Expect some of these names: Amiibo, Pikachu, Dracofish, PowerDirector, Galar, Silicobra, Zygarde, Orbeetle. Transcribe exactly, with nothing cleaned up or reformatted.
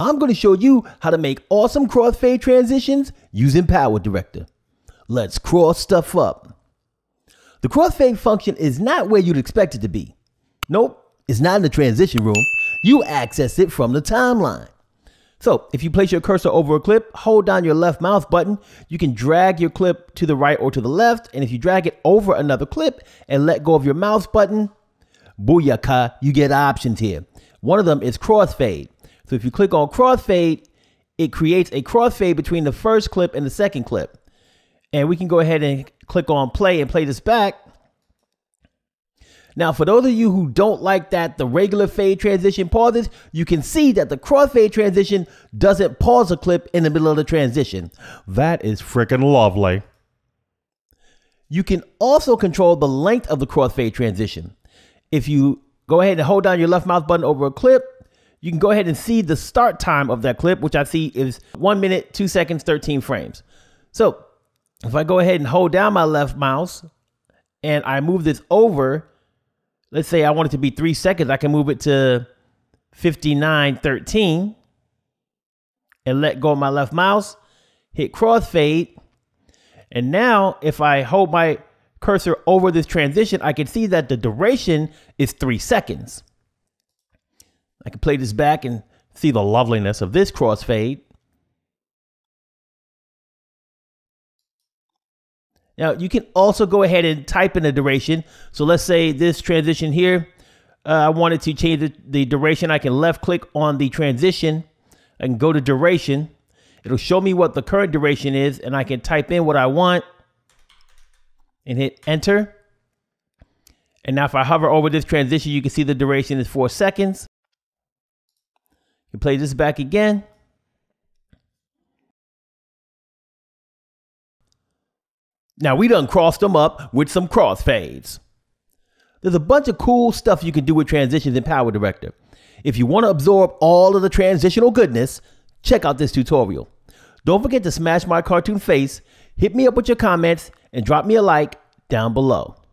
I'm going to show you how to make awesome crossfade transitions using PowerDirector. Let's cross stuff up. The crossfade function is not where you'd expect it to be. Nope, it's not in the transition room. You access it from the timeline. So if you place your cursor over a clip, hold down your left mouse button, you can drag your clip to the right or to the left. And if you drag it over another clip and let go of your mouse button, booyaka, you get options here. One of them is crossfade. So if you click on crossfade, it creates a crossfade between the first clip and the second clip. And we can go ahead and click on play and play this back. Now, for those of you who don't like that the regular fade transition pauses, you can see that the crossfade transition doesn't pause a clip in the middle of the transition. That is freaking lovely. You can also control the length of the crossfade transition. If you go ahead and hold down your left mouse button over a clip, you can go ahead and see the start time of that clip, which I see is one minute, two seconds, thirteen frames. So if I go ahead and hold down my left mouse and I move this over, let's say I want it to be three seconds, I can move it to fifty-nine thirteen and let go of my left mouse, hit crossfade. And now if I hold my cursor over this transition, I can see that the duration is three seconds. I can play this back and see the loveliness of this crossfade. Now you can also go ahead and type in a duration. So let's say this transition here, uh, I wanted to change the, the duration. I can left click on the transition and go to duration. It'll show me what the current duration is, and I can type in what I want and hit enter. And now if I hover over this transition, you can see the duration is four seconds. You play this back again. Now we done crossed them up with some crossfades. There's a bunch of cool stuff you can do with transitions in PowerDirector. If you want to absorb all of the transitional goodness, check out this tutorial. Don't forget to smash my cartoon face, hit me up with your comments, and drop me a like down below.